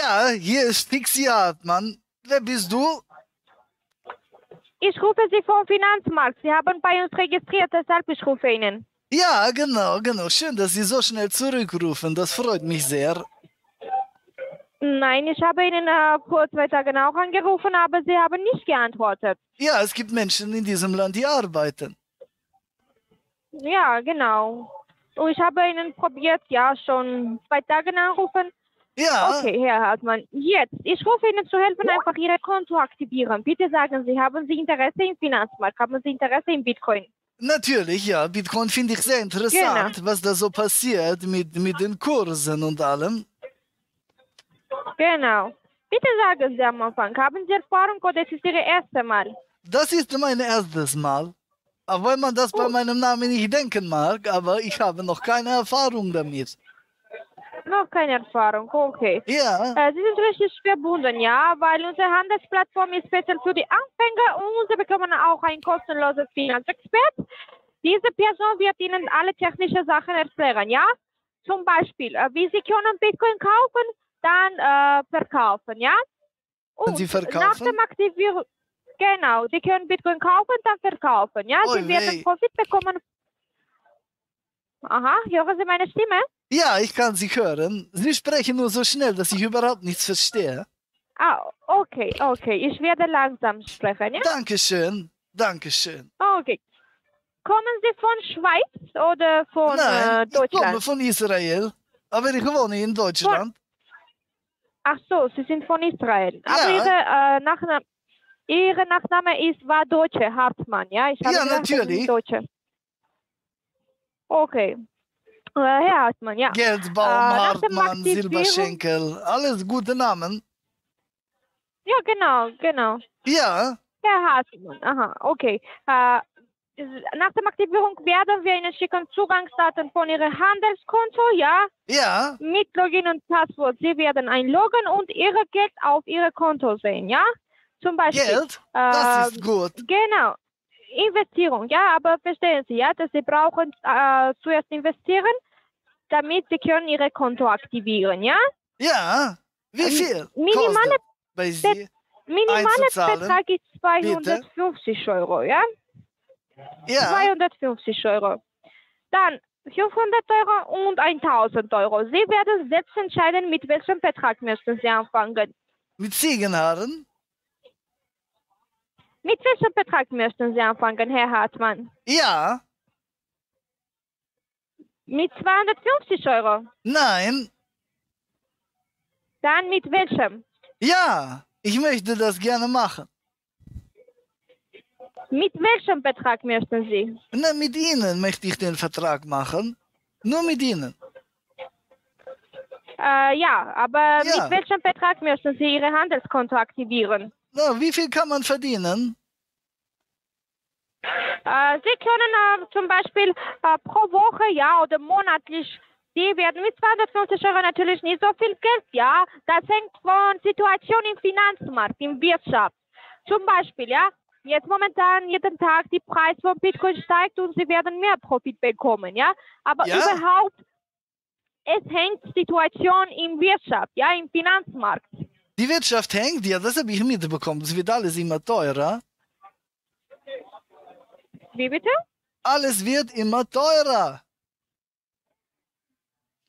Ja, hier ist Dixi Mann. Wer bist du? Ich rufe Sie vom Finanzmarkt. Sie haben bei uns registriert, deshalb ich rufe Ihnen. Ja, genau, genau. Schön, dass Sie so schnell zurückrufen. Das freut mich sehr. Nein, ich habe Ihnen vor 2 Tagen auch angerufen, aber Sie haben nicht geantwortet. Ja, es gibt Menschen in diesem Land, die arbeiten. Ja, genau. Und ich habe Ihnen probiert, ja, schon 2 Tage anrufen. Ja. Okay, Herr Hartmann, jetzt, ich rufe Ihnen zu helfen, einfach Ihr Konto aktivieren. Bitte sagen Sie, haben Sie Interesse im Finanzmarkt? Haben Sie Interesse in Bitcoin? Natürlich, ja. Bitcoin finde ich sehr interessant, genau, was da so passiert mit den Kursen und allem. Genau. Bitte sagen Sie am Anfang, haben Sie Erfahrung oder ist es Ihr erstes Mal? Das ist mein erstes Mal. Auch wenn man das bei meinem Namen nicht denken mag, aber ich habe noch keine Erfahrung damit. Noch keine Erfahrung, okay. Ja. Sie sind richtig verbunden, ja, weil unsere Handelsplattform ist speziell für die Anfänger und Sie bekommen auch ein kostenloses Finanzexpert. Diese Person wird Ihnen alle technischen Sachen erklären, ja? Zum Beispiel, wie Sie können Bitcoin kaufen, dann verkaufen, ja? Und Sie verkaufen? Nach dem Aktivierung, genau, Sie können Bitcoin kaufen, dann verkaufen, ja? Sie werden Profit bekommen. Aha, hören Sie meine Stimme? Ja, ich kann Sie hören. Sie sprechen nur so schnell, dass ich überhaupt nichts verstehe. Ah, okay, okay. Ich werde langsam sprechen, ja? Dankeschön, dankeschön. Okay. Kommen Sie von Schweiz oder von Deutschland? Nein, ich komme von Israel, aber ich wohne in Deutschland. Ach so, Sie sind von Israel. Ja. Aber Ihre Nachname war Deutsche, Hartmann, ja? Ich habe gedacht, natürlich. Sie sind Deutsche. Okay. Herr Hartmann, ja. Geldbaum, Hartmann, Silberschenkel, alles gute Namen. Ja, genau, genau. Ja. Herr Hartmann, aha, okay. Nach der Aktivierung werden wir Ihnen schicken Zugangsdaten von Ihrem Handelskonto, ja? Ja. Mit Login und Passwort. Sie werden einloggen und Ihr Geld auf Ihr Konto sehen, ja? Zum Beispiel. Geld? Das ist gut. Genau. Investierung, ja, aber verstehen Sie, ja, dass Sie brauchen zuerst investieren, damit Sie können Ihre Konto aktivieren, ja? Ja, wie viel? Minimale bei Sie Betrag ist 250 bitte? Euro, ja? Ja. 250 Euro. Dann 500 Euro und 1000 Euro. Sie werden selbst entscheiden, mit welchem Betrag möchten Sie anfangen. Mit Ziegenhaaren? Mit welchem Betrag möchten Sie anfangen, Herr Hartmann? Ja. Mit 250 Euro? Nein. Dann mit welchem? Ja, ich möchte das gerne machen. Mit welchem Betrag möchten Sie? Na, mit Ihnen möchte ich den Vertrag machen. Nur mit Ihnen. Ja, aber ja, mit welchem Betrag möchten Sie Ihr Handelskonto aktivieren? Na, wie viel kann man verdienen? Sie können zum Beispiel pro Woche, ja, oder monatlich, Sie werden mit 250 Euro natürlich nicht so viel Geld, ja. Das hängt von Situation im Finanzmarkt, in Wirtschaft. Zum Beispiel, ja, jetzt momentan jeden Tag der Preis von Bitcoin steigt und Sie werden mehr Profit bekommen, ja. Aber ja, überhaupt, es hängt Situation in Wirtschaft, ja, im Finanzmarkt. Die Wirtschaft hängt, ja, das habe ich mitbekommen. Es wird alles immer teurer. Wie bitte? Alles wird immer teurer.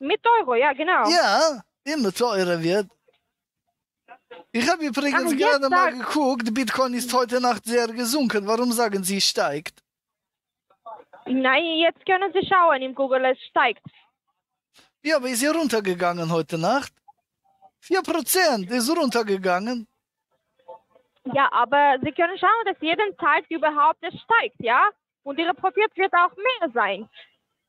Mit Euro, ja, genau. Ja, immer teurer wird. Ich habe übrigens gerade mal geguckt, Bitcoin ist heute Nacht sehr gesunken. Warum sagen Sie, steigt? Nein, jetzt können Sie schauen im Google, es steigt. Ja, aber ist ja runtergegangen heute Nacht. 4% ist runtergegangen. Ja, aber Sie können schauen, dass jeden Tag überhaupt es steigt, ja? Und Ihre Profit wird auch mehr sein.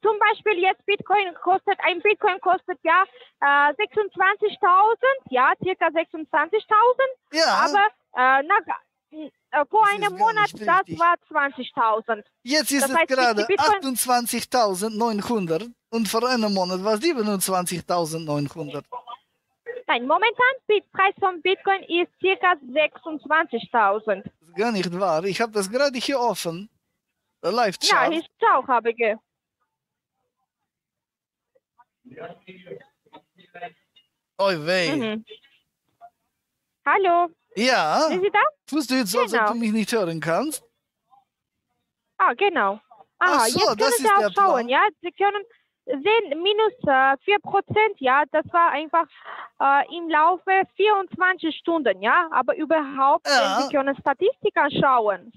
Zum Beispiel jetzt Bitcoin kostet, ein Bitcoin kostet ja 26.000, ja, circa 26.000. Ja. Aber vor einem Monat, das war 20.000. Jetzt ist es gerade 28.900 und vor einem Monat war es 27.900. Nein, momentan der Preis von Bitcoin ist ca. 26.000. Das ist gar nicht wahr. Ich habe das gerade hier offen. Live-Chart. Ja, ich auch habe ich. Oh weh. Mhm. Hallo. Ja. Sind Sie da? Tust du jetzt so, als ob du mich nicht hören kannst? Ah, genau. Ah, so, jetzt können Sie auch schauen, ja. Sie können sehen, minus 4%, ja, das war einfach im Laufe 24 Stunden, ja. Aber überhaupt, ja. Sie können Statistik anschauen,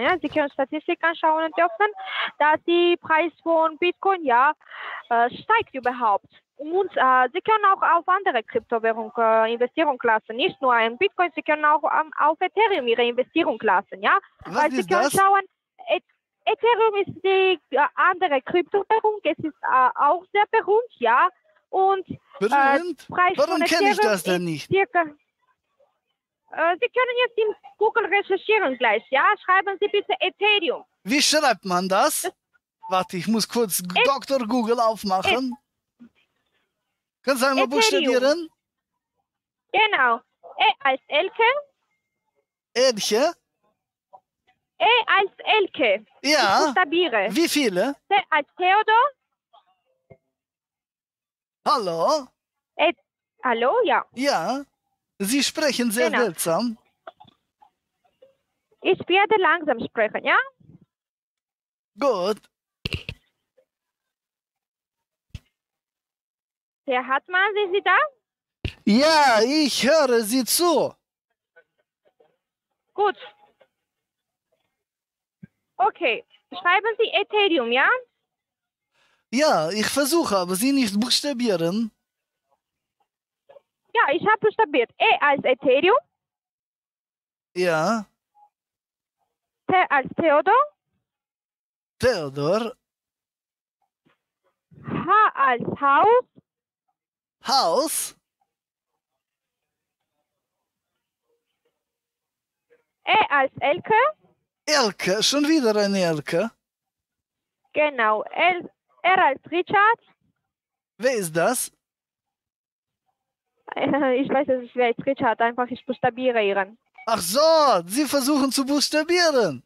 ja. Sie können Statistik anschauen und öffnen, dass die Preis von Bitcoin, ja, steigt überhaupt. Und Sie können auch auf andere Kryptowährungen Investierung lassen, nicht nur in Bitcoin, Sie können auch auf Ethereum Ihre Investierung lassen, ja. Weil Sie können schauen, Ethereum ist die andere Kryptowährung, es ist auch sehr berühmt, ja. Und Preis warum kenne ich das denn nicht? Circa, Sie können jetzt in Google recherchieren gleich, ja. Schreiben Sie bitte Ethereum. Wie schreibt man das? Warte, ich muss kurz Dr. Google aufmachen. Kannst du einmal buchstabieren? Genau. E als Elke. Elche? E als Elke. Ja. Ich buchstabiere. Wie viele? T als Theodor. Hallo? Hallo, ja. Ja. Sie sprechen sehr seltsam. Ich werde langsam sprechen, ja? Gut. Herr Hartmann, sind Sie da? Ja, ich höre Sie zu. Gut. Okay, schreiben Sie Ethereum, ja? Ja, ich versuche, aber Sie nicht buchstabieren. Ja, ich habe buchstabiert. E als Ethereum. Ja. T als Theodor. Theodor. H als Haus. Haus. E als Elke. Elke, schon wieder eine Elke. Genau, R als Richard. Wer ist das? Ich weiß nicht, wer ist Richard, einfach ich buchstabiere ihren. Ach so, Sie versuchen zu buchstabieren.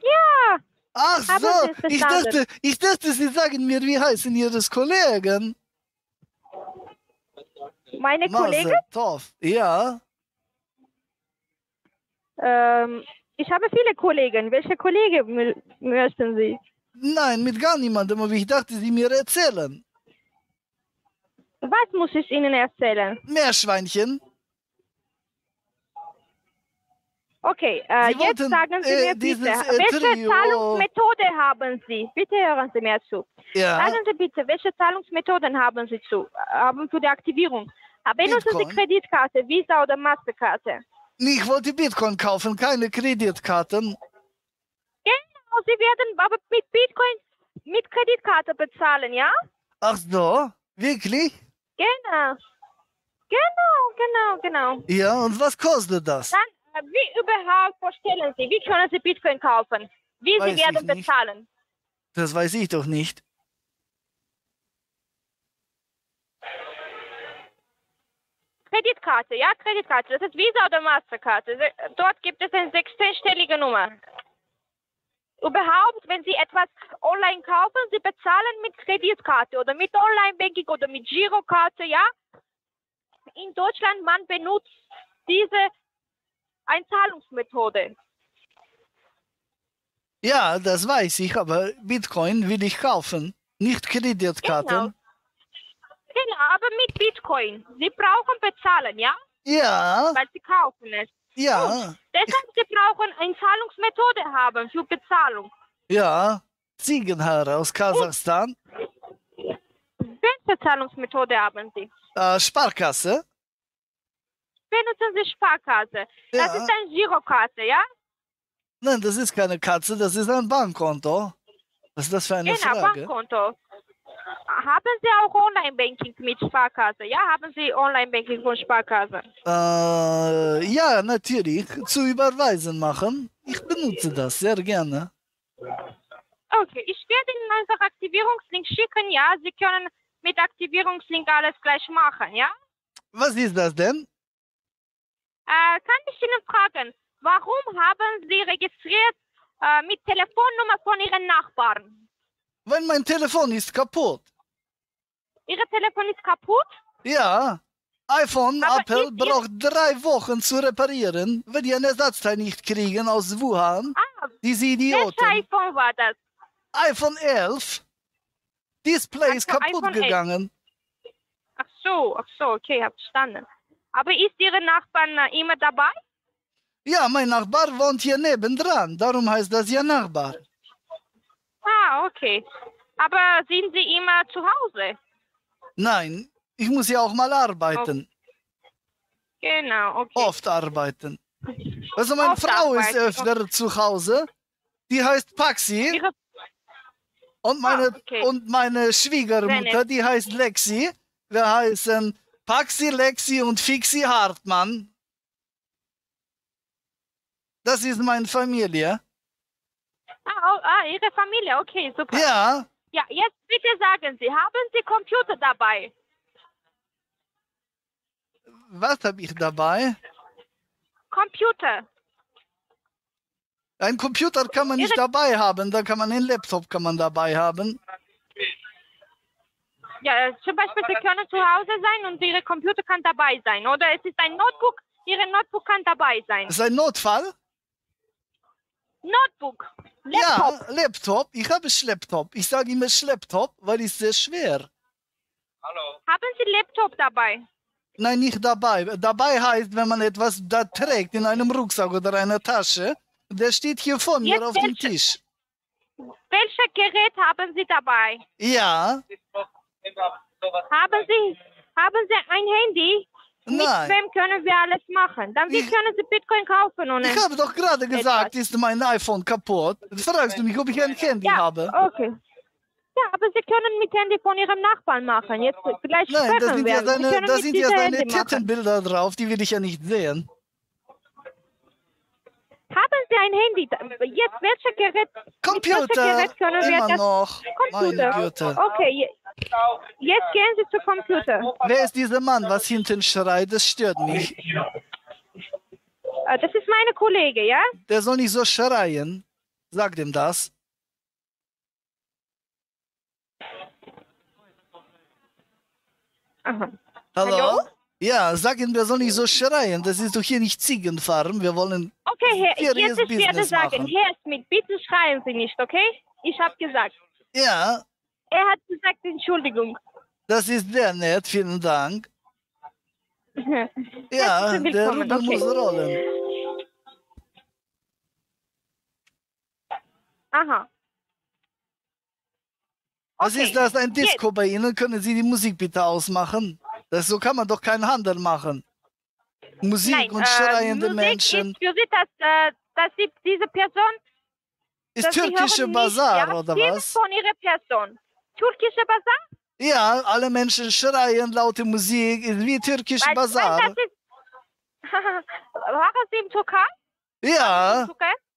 Ja. Ach so, ich dachte, Sie sagen mir, wie heißen Ihres Kollegen? Meine Kollegin? Mazel Tov, ja. Ich habe viele Kollegen. Welche Kollegen möchten Sie? Nein, mit gar niemandem, aber ich dachte, Sie mir erzählen. Was muss ich Ihnen erzählen? Meerschweinchen. Okay, jetzt sagen Sie mir bitte, welche Zahlungsmethode haben Sie? Bitte hören Sie mir zu. Ja. Sagen Sie bitte, welche Zahlungsmethoden haben Sie für die Aktivierung? Benutzen Sie Kreditkarte, Visa oder Masterkarte? Ich wollte Bitcoin kaufen, keine Kreditkarten. Genau, Sie werden aber mit Bitcoin mit Kreditkarte bezahlen, ja? Ach so, wirklich? Genau. Genau, genau, genau. Ja, und was kostet das? Dann wie überhaupt vorstellen Sie, wie können Sie Bitcoin kaufen? Wie Sie werden bezahlen? Das weiß ich doch nicht. Kreditkarte, ja, Kreditkarte. Das ist Visa oder Masterkarte. Dort gibt es eine 16-stellige Nummer. Überhaupt, wenn Sie etwas online kaufen, Sie bezahlen mit Kreditkarte oder mit Online-Banking oder mit Girokarte, ja? In Deutschland, man benutzt diese eine Zahlungsmethode. Ja, das weiß ich, aber Bitcoin will ich kaufen, nicht Kreditkarten. Genau, aber mit Bitcoin. Sie brauchen bezahlen, ja? Ja. Weil Sie kaufen es. Ja. Und deshalb Sie brauchen eine Zahlungsmethode haben für Bezahlung. Ja, Ziegenhaare aus Kasachstan. Und welche Zahlungsmethode haben Sie? Sparkasse. Benutzen Sie Sparkasse. Ja. Das ist eine Girokarte, ja? Nein, das ist keine Katze, das ist ein Bankkonto. Was ist das für eine Frage? Genau, Bankkonto. Haben Sie auch Online-Banking mit Sparkasse? Ja, haben Sie Online-Banking von Sparkasse? Ja, natürlich. Zu überweisen machen. Ich benutze das sehr gerne. Okay, ich werde Ihnen einfach Aktivierungslink schicken, ja? Sie können mit Aktivierungslink alles gleich machen, ja? Was ist das denn? Kann ich Ihnen fragen, warum haben Sie registriert mit Telefonnummer von Ihren Nachbarn? Weil mein Telefon ist kaputt. Ihr Telefon ist kaputt? Ja. iPhone Apple braucht 3 Wochen zu reparieren, wenn die einen Ersatzteil nicht kriegen aus Wuhan. Diese Idioten. Welches iPhone war das? iPhone 11. Display ist kaputt gegangen. Ach so, okay, hab verstanden. Aber ist Ihre Nachbarn immer dabei? Ja, mein Nachbar wohnt hier nebendran, darum heißt das ja Nachbar. Ah, okay. Aber sind Sie immer zu Hause? Nein, ich muss ja auch mal arbeiten. Oh. Genau, okay. Oft arbeiten. Also meine Frau ist öfter zu Hause, die heißt Paxi. Und meine Schwiegermutter, die heißt Lexi. Wir heißen Paxi, Lexi und Fixi Hartmann. Das ist meine Familie. Ihre Familie, okay, super. Ja. Ja, jetzt bitte sagen Sie, haben Sie Computer dabei? Was habe ich dabei? Computer. Ein Computer kann man nicht dabei haben, da kann man einen Laptop dabei haben. Ja, zum Beispiel, Sie können zu Hause sein und Ihre Computer kann dabei sein, oder? Es ist ein Notebook, Ihre Notebook kann dabei sein. Das ist ein Notfall? Notebook, Laptop. Ja, Laptop. Ich habe Schlepptop. Ich sage immer Schlepptop, weil es sehr schwer. Hallo. Haben Sie Laptop dabei? Nein, nicht dabei. Dabei heißt, wenn man etwas da trägt in einem Rucksack oder einer Tasche, der steht hier vor mir auf dem Tisch. Welches Gerät haben Sie dabei? Ja. Haben Sie ein Handy? Nein. Mit wem können wir alles machen? Dann können Sie Bitcoin kaufen. Und ich habe doch gerade gesagt, ist mein iPhone kaputt. Fragst du mich, ob ich ein Handy habe? Okay. Ja, aber Sie können mit Handy von Ihrem Nachbarn machen. Jetzt gleich da sind ja seine Tittenbilder drauf, die will ich ja nicht sehen. Haben Sie ein Handy? Jetzt, welches Gerät? Computer, Computer. Okay, jetzt gehen Sie zum Computer. Wer ist dieser Mann, was hinten schreit? Das stört mich. Das ist meine Kollege, ja? Der soll nicht so schreien. Sag dem das. Aha. Hallo? Ja, sag ihm, wir sollen nicht so schreien. Das ist doch hier nicht Ziegenfarm. Wir wollen. Okay, Herr, jetzt ich werde sagen, Herr Smith, bitte schreien Sie nicht, okay? Ich habe gesagt. Ja. Er hat gesagt, Entschuldigung. Das ist sehr nett, vielen Dank. Ja, der Rübe muss rollen. Aha. Was ist das, ein Disco bei Ihnen? Können Sie die Musik bitte ausmachen? So kann man doch keinen Handel machen. Musik und schreiende Menschen. Ist für Sie, dass diese Person... Ist türkische Bazar, oder was? Von ihrer Person. Türkische Bazar? Ja, alle Menschen schreien, laute Musik, ist wie türkische Bazar. War es in Türkei? Ja,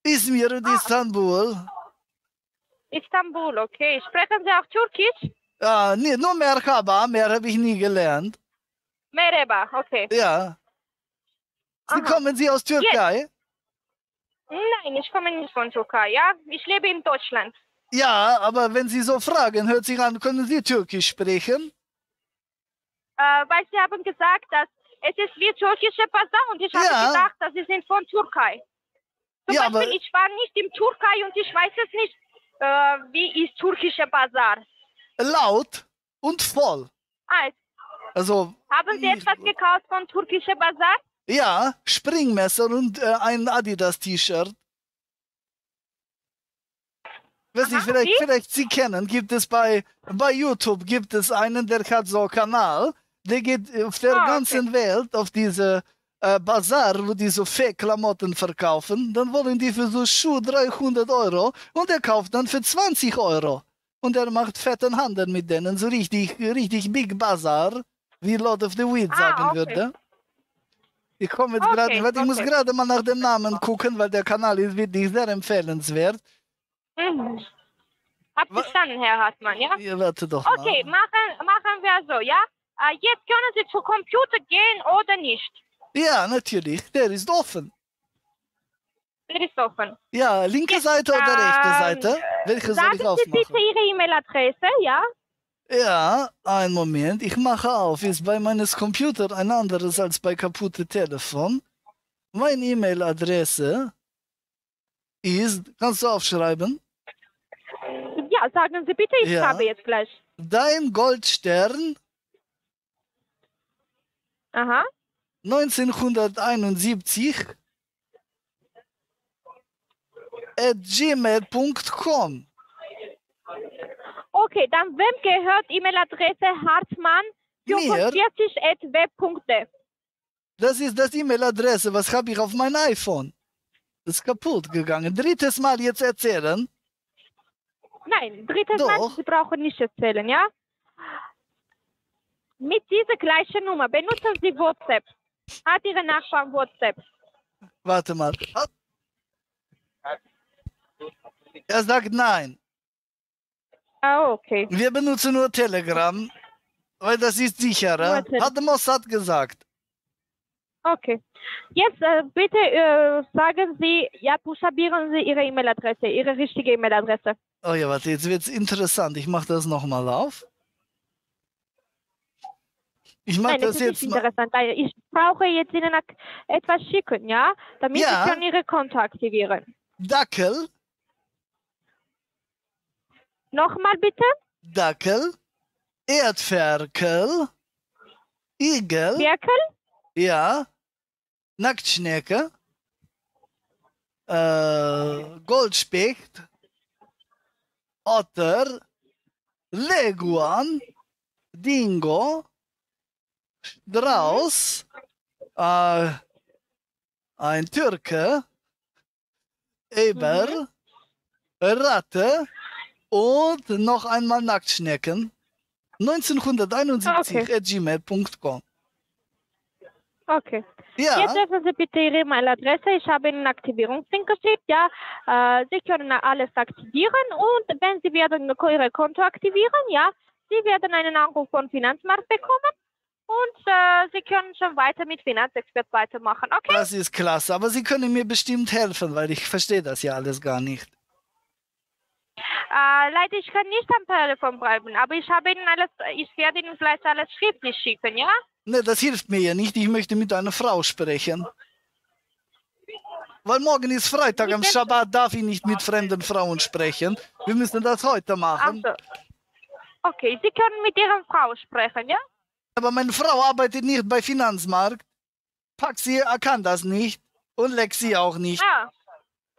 Izmir und Istanbul. Istanbul, okay. Sprechen Sie auch Türkisch? Ja, nee, nur Merhaba, mehr habe ich nie gelernt. Merhaba, okay. Ja. Sie kommen Sie aus Türkei? Yes. Nein, ich komme nicht von Türkei, ja. Ich lebe in Deutschland. Ja, aber wenn Sie so fragen, hört sich an, können Sie Türkisch sprechen? Weil Sie haben gesagt, dass es ist wie türkische Bazar und ich habe gedacht, dass Sie sind von Türkei. Zum Beispiel, ich war nicht in Türkei und ich weiß es nicht, wie ist türkische Bazar. Laut und voll. Also, haben Sie etwas gekauft von türkischer Bazar? Ja, Springmesser und ein Adidas-T-Shirt. Weiß ich, vielleicht Sie kennen, gibt es bei YouTube gibt es einen, der hat so einen Kanal, der geht auf der ganzen Welt auf diese Bazar, wo die so Fake-Klamotten verkaufen. Dann wollen die für so Schuhe 300 € und er kauft dann für 20 €. Und er macht fetten Handel mit denen, so richtig Big Bazaar, wie Lord of the Weed sagen würde. Ich komme jetzt gerade, ich muss gerade mal nach dem Namen gucken, weil der Kanal ist wirklich sehr empfehlenswert. Mhm. Habt ihr verstanden, Herr Hartmann, ja? Ihr werdet doch okay, machen wir so, ja? Jetzt können Sie zu Computer gehen oder nicht? Ja, natürlich, der ist offen. Der ist offen. Ja, linke Seite oder rechte Seite? Welche soll ich aufmachen? Sagen Sie bitte Ihre E-Mail-Adresse, ja? Ja, einen Moment, ich mache auf. Ist bei meines Computer ein anderes als bei kaputte Telefon. Meine E-Mail-Adresse ist, kannst du aufschreiben? Ja, sagen Sie bitte, ich habe jetzt gleich. Dein Goldstern. Aha. 1971 @gmail.com. Okay, dann wem gehört E-Mail-Adresse Hartmann 45@web.de? Das ist das E-Mail-Adresse, was habe ich auf mein iPhone? Das ist kaputt gegangen. Drittes Mal jetzt erzählen. Nein, drittes Doch. Mal, Sie brauchen nicht erzählen, ja? Mit dieser gleichen Nummer benutzen Sie WhatsApp. Hat Ihre Nachbarn WhatsApp? Warte mal. Er sagt nein. Ah, okay. Wir benutzen nur Telegram, weil das ist sicherer. Hat Mossad gesagt. Okay. Jetzt bitte sagen Sie, ja, buchstabieren Sie Ihre E-Mail-Adresse, Ihre richtige E-Mail-Adresse. Oh ja, warte, jetzt wird es interessant. Ich mache das nochmal auf. Ich mache das jetzt nicht interessant. Ich brauche jetzt Ihnen etwas schicken, ja? Damit Sie können Ihre Konto aktivieren. Dackel. Nochmal bitte. Dackel, Erdferkel, Igel. Ferkel? Ja. Nacktschnecke. Goldspecht. Otter. Leguan. Dingo. Strauß. Ein Türke. Eber. Ratte. Und noch einmal Nacktschnecken. 1971 @gmail.com. Okay. Ja. Jetzt öffnen Sie bitte Ihre E-Mail-Adresse. Ich habe Ihnen einen Aktivierungslink geschickt. Ja, Sie können alles aktivieren und wenn Sie werden Ihre Konto aktivieren, ja, Sie werden einen Anruf von Finanzmarkt bekommen und Sie können schon weiter mit Finanzexpert weitermachen. Okay? Das ist klasse, aber Sie können mir bestimmt helfen, weil ich verstehe das ja alles gar nicht. Leider, ich kann nicht am Telefon bleiben, aber ich habe Ihnen alles, ich werde Ihnen vielleicht alles schriftlich schicken, ja? Ne, das hilft mir ja nicht. Ich möchte mit einer Frau sprechen. Weil morgen ist Freitag, am Shabbat darf ich nicht mit fremden Frauen sprechen. Wir müssen das heute machen. Also. Okay, Sie können mit Ihrer Frau sprechen, ja? Aber meine Frau arbeitet nicht bei Finanzmarkt. Paxi kann das nicht und Lexi auch nicht. Ah.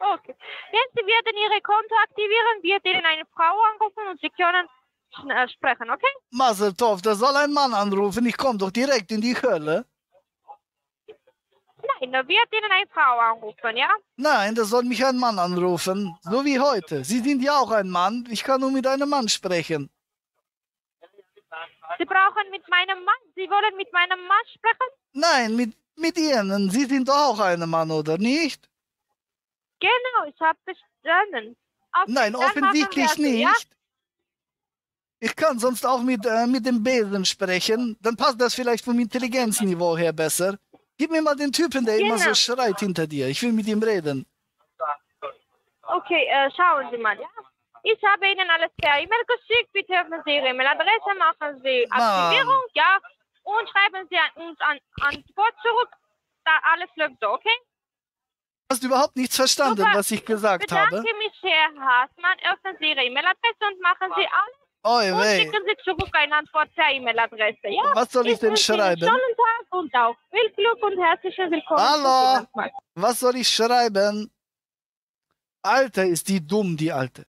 Okay. Wenn Sie werden Ihre Konto aktivieren, wird Ihnen eine Frau anrufen und Sie können sprechen, okay? Mazel Tov, da soll ein Mann anrufen, ich komme doch direkt in die Hölle. Nein, da wird Ihnen eine Frau anrufen, ja? Nein, da soll mich ein Mann anrufen, so wie heute. Sie sind ja auch ein Mann, ich kann nur mit einem Mann sprechen. Sie brauchen mit meinem Mann, Sie wollen mit meinem Mann sprechen? Nein, mit Ihnen, Sie sind doch auch ein Mann, oder nicht? Genau, ich habe bestanden. Nein, offensichtlich nicht. Ja? Ich kann sonst auch mit dem Besen sprechen. Dann passt das vielleicht vom Intelligenzniveau her besser. Gib mir mal den Typen, der immer so schreit hinter dir. Ich will mit ihm reden. Okay, schauen Sie mal. Ja? Ich habe Ihnen alles per E-Mail geschickt. Bitte öffnen Sie Ihre E-Mail-Adresse, machen Sie Aktivierung, ja, und schreiben Sie an uns an Antwort zurück. Da alles läuft so, okay? Du hast überhaupt nichts verstanden, was ich gesagt habe. Ich bedanke mich, Herr Hartmann. Öffnen Sie Ihre E-Mail-Adresse und machen Sie alles. Und schicken Sie zurück eine Antwort per E-Mail-Adresse. Ja? Was soll ich denn schreiben? Schönen Tag und auch viel Glück und herzlichen Willkommen. Hallo! Was soll ich schreiben? Alter, ist die dumm, die Alte.